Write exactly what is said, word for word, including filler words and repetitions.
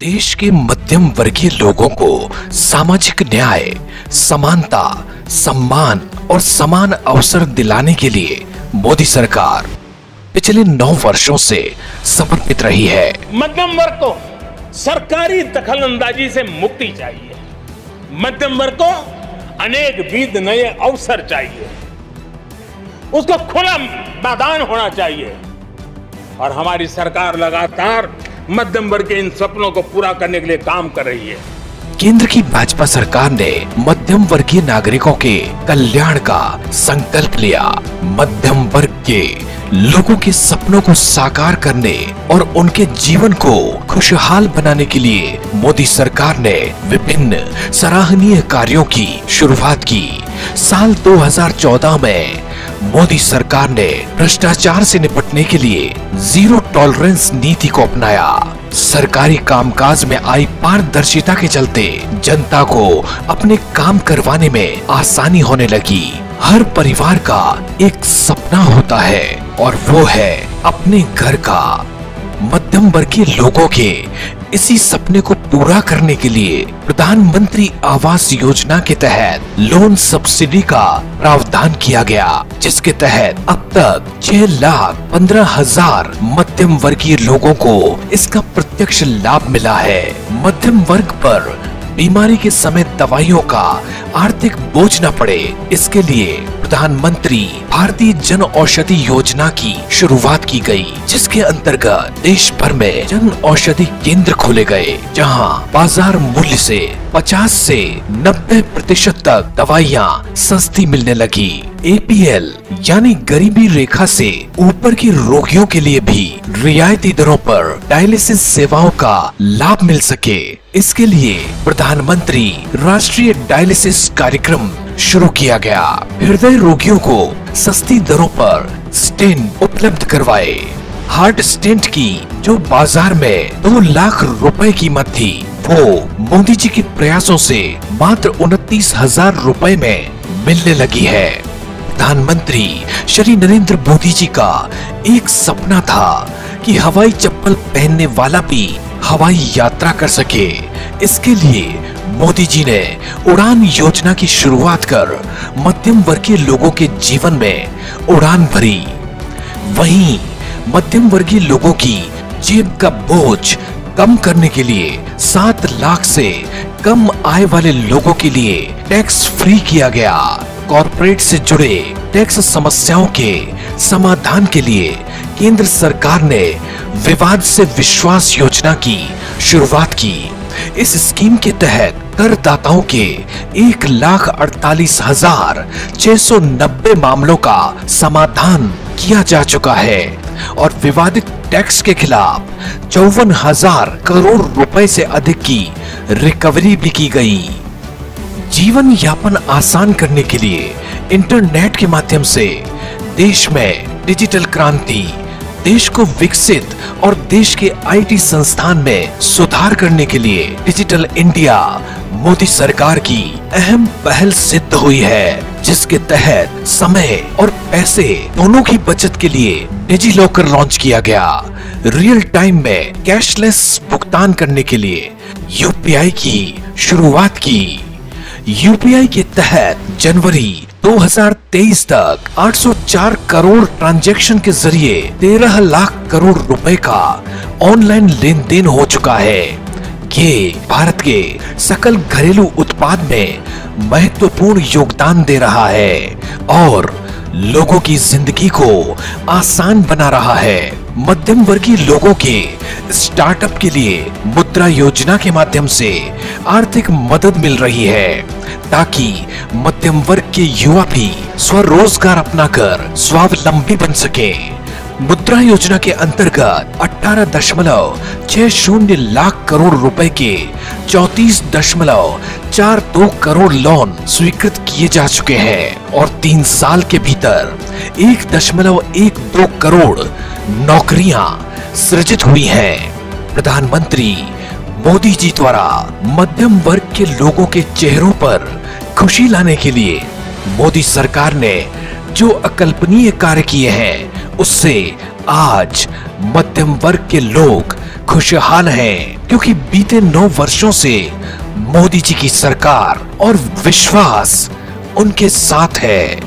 देश के मध्यम वर्गीय लोगों को सामाजिक न्याय, समानता, सम्मान और समान अवसर दिलाने के लिए मोदी सरकार पिछले नौ वर्षों से समर्पित रही है। मध्यम वर्ग को सरकारी दखलंदाजी से मुक्ति चाहिए, मध्यम वर्ग को अनेकविध नए अवसर चाहिए, उसको खुला मैदान होना चाहिए और हमारी सरकार लगातार मध्यम वर्ग के इन सपनों को पूरा करने के लिए काम कर रही है। केंद्र की भाजपा सरकार ने मध्यम वर्गीय नागरिकों के कल्याण का संकल्प लिया। मध्यम वर्ग के लोगों के सपनों को साकार करने और उनके जीवन को खुशहाल बनाने के लिए मोदी सरकार ने विभिन्न सराहनीय कार्यों की शुरुआत की। साल दो हजार चौदह में मोदी सरकार ने भ्रष्टाचार से निपटने के लिए जीरो टॉलरेंस नीति को अपनाया। सरकारी कामकाज में आई पारदर्शिता के चलते जनता को अपने काम करवाने में आसानी होने लगी। हर परिवार का एक सपना होता है और वो है अपने घर का। मध्यम वर्गीय लोगों के इसी सपने को पूरा करने के लिए प्रधानमंत्री आवास योजना के तहत लोन सब्सिडी का प्रावधान किया गया, जिसके तहत अब तक छह लाख पंद्रह हजार मध्यम वर्गीय लोगों को इसका प्रत्यक्ष लाभ मिला है। मध्यम वर्ग पर बीमारी के समय दवाइयों का आर्थिक बोझ न पड़े, इसके लिए प्रधानमंत्री भारतीय जन औषधि योजना की शुरुआत की गई, जिसके अंतर्गत देश भर में जन औषधि केंद्र खोले गए, जहां बाजार मूल्य से पचास से नब्बे प्रतिशत तक दवाइयां सस्ती मिलने लगी। ए पी एल यानी गरीबी रेखा से ऊपर के रोगियों के लिए भी रियायती दरों पर डायलिसिस सेवाओं का लाभ मिल सके, इसके लिए प्रधानमंत्री राष्ट्रीय डायलिसिस कार्यक्रम शुरू किया गया। हृदय रोगियों को सस्ती दरों पर स्टेंट उपलब्ध करवाए। हार्ट स्टेंट की जो बाजार में दो लाख रुपए कीमत थी, वो मोदी जी के प्रयासों से मात्र उनतीस हजार रुपए में मिलने लगी है। प्रधानमंत्री श्री नरेंद्र मोदी जी का एक सपना था कि हवाई चप्पल पहनने वाला भी हवाई यात्रा कर सके, इसके लिए मोदी जी ने उड़ान योजना की शुरुआत कर मध्यम वर्गीय लोगों के जीवन में उड़ान भरी। वहीं मध्यम वर्गीय लोगों की जेब का बोझ कम करने के लिए सात लाख से कम आय वाले लोगों के लिए टैक्स फ्री किया गया। कॉर्पोरेट से जुड़े टैक्स समस्याओं के समाधान के लिए केंद्र सरकार ने विवाद से विश्वास योजना की शुरुआत की। इस स्कीम के तहत करदाताओं के एक लाख अड़तालीस हजार छह सौ नब्बे मामलों का समाधान किया जा चुका है और विवादित टैक्स के खिलाफ चौवन हजार करोड़ रुपए से अधिक की रिकवरी भी की गई। जीवन यापन आसान करने के लिए इंटरनेट के माध्यम से देश में डिजिटल क्रांति, देश को विकसित और देश के आई टी संस्थान में सुधार करने के लिए डिजिटल इंडिया मोदी सरकार की अहम पहल सिद्ध हुई है, जिसके तहत समय और पैसे दोनों की बचत के लिए डिजी लॉकर लॉन्च किया गया। रियल टाइम में कैशलेस भुगतान करने के लिए यू पी आई की शुरुआत की। यू पी आई के तहत जनवरी दो हजार तेईस तक आठ सौ चार करोड़ ट्रांजैक्शन के जरिए तेरह लाख करोड़ रुपए का ऑनलाइन लेन देन हो चुका है। ये भारत के सकल घरेलू उत्पाद में महत्वपूर्ण योगदान दे रहा है और लोगों की जिंदगी को आसान बना रहा है। मध्यम वर्गीय लोगों के स्टार्टअप के लिए मुद्रा योजना के माध्यम से आर्थिक मदद मिल रही है, ताकि मध्यम वर्ग के युवा भी स्वरोजगार अपनाकर स्वावलंबी बन सके। मुद्रा योजना के अंतर्गत अठारह दशमलव छह शून्य लाख करोड़ रुपए के चौंतीस दशमलव चार दो करोड़ लोन स्वीकृत किए जा चुके हैं और तीन साल के भीतर एक दशमलव एक दो करोड़ नौकरियां सृजित हुई हैं। प्रधानमंत्री मोदी जी द्वारा मध्यम वर्ग के लोगों के चेहरों पर खुशी लाने के लिए मोदी सरकार ने जो अकल्पनीय कार्य किए हैं, उससे आज मध्यम वर्ग के लोग खुशहाल हैं। क्योंकि बीते नौ वर्षों से मोदी जी की सरकार और विश्वास उनके साथ है।